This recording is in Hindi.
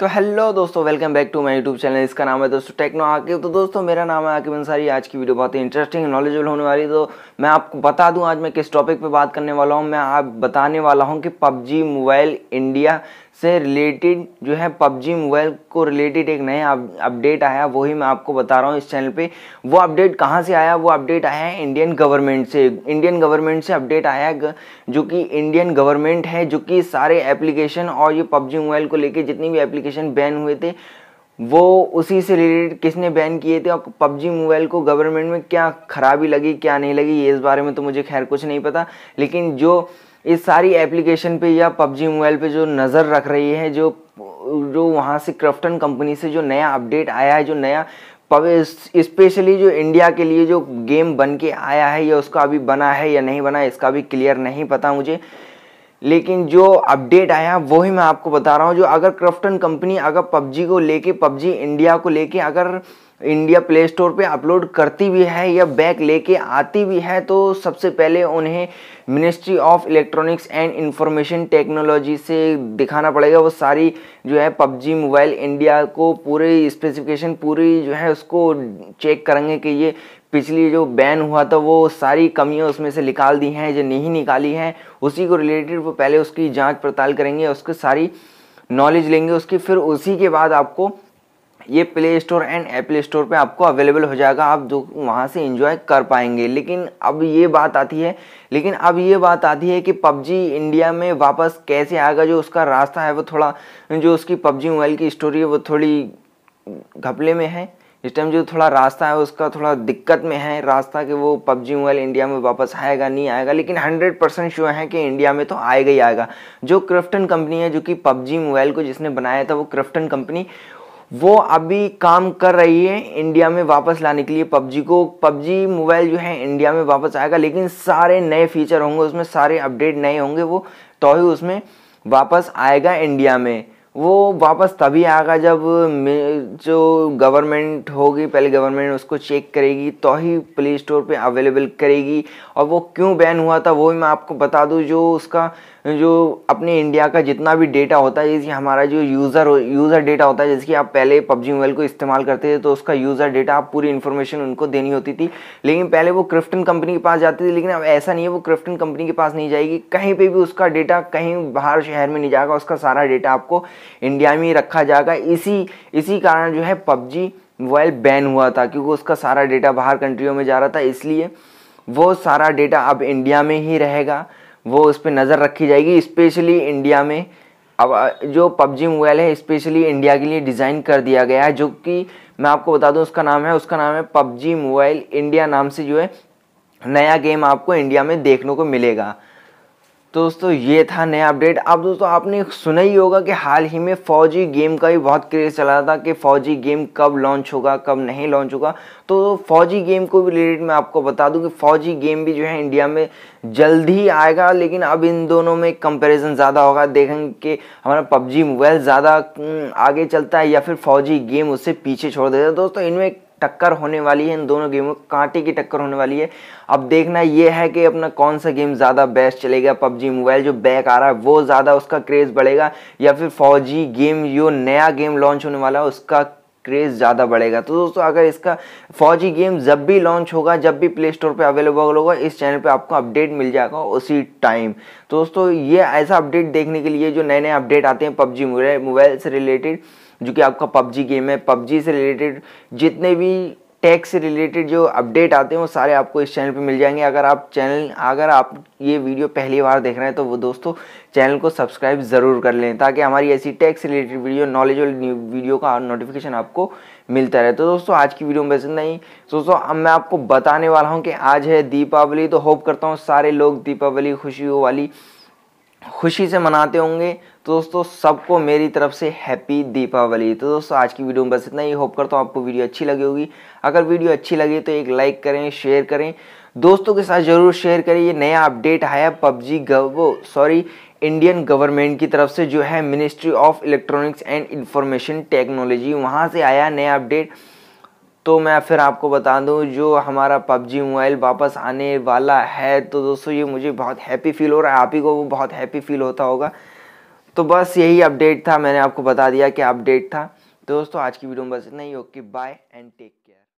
तो हेलो दोस्तों, welcome back to my YouTube channel. इसका नाम है दोस्तों टेक्नो आके। तो दोस्तों मेरा नाम है आके अंसारी। आज की वीडियो बहुत ही इंटरेस्टिंग नॉलेजेबल होने वाली है। तो मैं आपको बता दूं आज मैं किस टॉपिक पे बात करने वाला हूं। मैं आप बताने वाला हूं कि पबजी मोबाइल इंडिया से रिलेटेड जो है पबजी मोबाइल को रिलेटेड एक नया अपडेट आया, वही मैं आपको बता रहा हूँ इस चैनल पे। वो अपडेट कहाँ से आया? वो अपडेट आया है इंडियन गवर्नमेंट से। इंडियन गवर्नमेंट से अपडेट आया है, जो कि इंडियन गवर्नमेंट है जो कि सारे एप्लीकेशन और ये पबजी मोबाइल को लेके जितनी भी एप्लीकेशन बैन हुए थे वो उसी से रिलेटेड किसने बैन किए थे और पबजी मोबाइल को गवर्नमेंट में क्या खराबी लगी क्या नहीं लगी, ये इस बारे में तो मुझे खैर कुछ नहीं पता। लेकिन जो इस सारी एप्लीकेशन पे या पबजी मोबाइल पे जो नज़र रख रही है, जो वहाँ से क्राफ्टन कंपनी से जो नया अपडेट आया है, जो नया स्पेशली जो इंडिया के लिए जो गेम बन के आया है, या उसका अभी बना है या नहीं बना है इसका भी क्लियर नहीं पता मुझे। लेकिन जो अपडेट आया वो ही मैं आपको बता रहा हूँ। जो अगर क्राफ्टन कंपनी अगर पबजी को लेके, पबजी इंडिया को लेके अगर इंडिया प्ले स्टोर पे अपलोड करती भी है या बैक लेके आती भी है, तो सबसे पहले उन्हें ministry of electronics and information technology से दिखाना पड़ेगा। वो सारी जो है पबजी मोबाइल इंडिया को पूरे स्पेसिफिकेशन पूरी जो है उसको चेक करेंगे कि ये पिछली जो बैन हुआ था वो सारी कमियां उसमें से निकाल दी हैं जो नहीं निकाली हैं, उसी को रिलेटेड वो पहले उसकी जांच पड़ताल करेंगे, उसकी सारी नॉलेज लेंगे उसकी। फिर उसी के बाद आपको ये play store and Apple store पे आपको अवेलेबल हो जाएगा, आप जो वहाँ से एंजॉय कर पाएंगे। लेकिन अब ये बात आती है कि पबजी इंडिया में वापस कैसे आएगा। जो उसका रास्ता है वो थोड़ा, जो उसकी पबजी मोबाइल की स्टोरी है वो थोड़ी घपले में है इस टाइम। जो थोड़ा रास्ता है उसका थोड़ा दिक्कत में है रास्ता, कि वो पबजी मोबाइल इंडिया में वापस आएगा नहीं आएगा। लेकिन 100% श्योर है कि इंडिया में तो आएगा ही आएगा। जो क्राफ्टन कंपनी है जो कि पबजी मोबाइल को जिसने बनाया था, वो क्राफ्टन कंपनी वो अभी काम कर रही है इंडिया में वापस लाने के लिए पबजी को। पबजी मोबाइल जो है इंडिया में वापस आएगा, लेकिन सारे नए फीचर होंगे उसमें, सारे अपडेट नए होंगे, वो तो ही उसमें वापस आएगा इंडिया में। वो वापस तभी आएगा जब जो गवर्नमेंट होगी, पहले गवर्नमेंट उसको चेक करेगी तो ही प्ले स्टोर पे अवेलेबल करेगी। और वो क्यों बैन हुआ था वो भी मैं आपको बता दूं। जो उसका जो अपने इंडिया का जितना भी डेटा होता है, जैसे हमारा जो यूज़र डेटा होता है, जिसकी आप पहले पबजी मोबाइल को इस्तेमाल करते थे तो उसका यूज़र डेटा आप पूरी इन्फॉर्मेशन उनको देनी होती थी। लेकिन पहले वो क्राफ्टन कंपनी के पास जाती थी, लेकिन अब ऐसा नहीं है, वो क्राफ्टन कंपनी के पास नहीं जाएगी। कहीं पर भी उसका डेटा कहीं बाहर शहर में नहीं जाएगा, उसका सारा डेटा आपको इंडिया में रखा जाएगा। इसी कारण जो है पबजी मोबाइल बैन हुआ था, क्योंकि उसका सारा डेटा बाहर कंट्रियों में जा रहा था, इसलिए वो सारा डेटा अब इंडिया में ही रहेगा। वो उस पर नज़र रखी जाएगी, स्पेशली इंडिया में। अब जो पबजी मोबाइल है स्पेशली इंडिया के लिए डिज़ाइन कर दिया गया है, जो कि मैं आपको बता दूं उसका नाम है पबजी मोबाइल इंडिया नाम से जो है नया गेम आपको इंडिया में देखने को मिलेगा। तो दोस्तों ये था नया अपडेट। अब दोस्तों आपने सुना ही होगा कि हाल ही में फौजी गेम का भी बहुत क्रेज़ चला था कि फौजी गेम कब लॉन्च होगा कब नहीं लॉन्च होगा। तो फौजी गेम को भी रिलेटेड मैं आपको बता दूं कि फौजी गेम भी जो है इंडिया में जल्द ही आएगा। लेकिन अब इन दोनों में कंपैरिजन ज़्यादा होगा, देखेंगे कि हमारा पबजी मोबाइल ज़्यादा आगे चलता है या फिर फौजी गेम उससे पीछे छोड़ देता है। दोस्तों इनमें टक्कर होने वाली है, इन दोनों गेमों में कांटे की टक्कर होने वाली है। अब देखना यह है कि अपना कौन सा गेम ज़्यादा बेस्ट चलेगा। पबजी मोबाइल जो बैक आ रहा है वो ज़्यादा उसका क्रेज़ बढ़ेगा, या फिर फौजी गेम जो नया गेम लॉन्च होने वाला है उसका क्रेज़ ज़्यादा बढ़ेगा। तो दोस्तों अगर इसका फौजी गेम जब भी लॉन्च होगा, जब भी प्ले स्टोर पर अवेलेबल होगा, इस चैनल पे आपको अपडेट मिल जाएगा उसी टाइम। तो दोस्तों ये ऐसा अपडेट देखने के लिए जो नए नए अपडेट आते हैं पबजी मोबाइल से रिलेटेड, जो कि आपका पबजी गेम है, पबजी से रिलेटेड जितने भी टेक से रिलेटेड जो अपडेट आते हैं वो सारे आपको इस चैनल पे मिल जाएंगे। अगर आप ये वीडियो पहली बार देख रहे हैं तो वो दोस्तों चैनल को सब्सक्राइब ज़रूर कर लें, ताकि हमारी ऐसी टेक से रिलेटेड वीडियो, नॉलेजेबल वीडियो का नोटिफिकेशन आपको मिलता रहे। तो दोस्तों आज की वीडियो में बस इतना ही। दोस्तों अब मैं आपको बताने वाला हूँ कि आज है दीपावली, तो होप करता हूँ सारे लोग दीपावली खुशी से मनाते होंगे। तो दोस्तों सबको मेरी तरफ से हैप्पी दीपावली। तो दोस्तों आज की वीडियो में बस इतना ही। होप करता हूँ आपको वीडियो अच्छी लगी होगी। अगर वीडियो अच्छी लगी तो एक लाइक करें, शेयर करें, दोस्तों के साथ ज़रूर शेयर करें। ये नया अपडेट आया इंडियन गवर्नमेंट की तरफ से जो है ministry of electronics and information technology, वहाँ से आया नया अपडेट। तो मैं फिर आपको बता दूं जो हमारा पबजी मोबाइल वापस आने वाला है। तो दोस्तों ये मुझे बहुत हैप्पी फील हो रहा है, आप ही को वो बहुत हैप्पी फील होता होगा। तो बस यही अपडेट था, मैंने आपको बता दिया कि अपडेट था। तो दोस्तों आज की वीडियो में बस इतना ही। Okay, bye and take care.